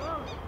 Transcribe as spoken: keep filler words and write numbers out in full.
Hello.